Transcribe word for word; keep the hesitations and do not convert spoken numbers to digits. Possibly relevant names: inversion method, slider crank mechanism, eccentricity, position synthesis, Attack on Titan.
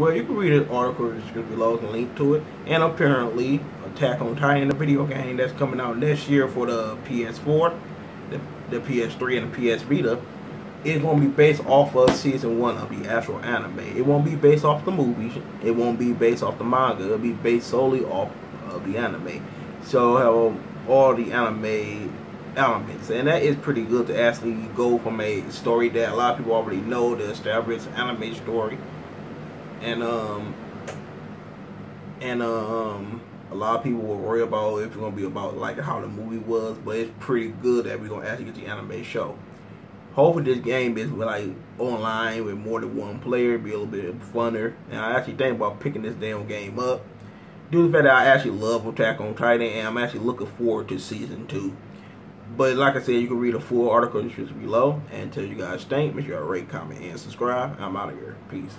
Well, you can read his article in the description below, and link to it. And apparently, Attack on Titan, the video game that's coming out next year for the P S four, the, the P S three, and the P S Vita, it's going to be based off of season one of the actual anime. It won't be based off the movies. It won't be based off the manga. It'll be based solely off of the anime. So how all the anime elements, and that is pretty good to actually go from a story that a lot of people already know, the established anime story, and um and um a lot of people will worry about if it's gonna be about like how the movie was, but it's pretty good that we're gonna actually get the anime show. Hopefully this game is like online with more than one player, be a little bit funner. And I actually think about picking this damn game up due to the fact that I actually love Attack on Titan, and I'm actually looking forward to season two. But like I said, you can read a full article in the description below. And until you guys think, make sure you rate, comment, and subscribe. I'm out of here. Peace.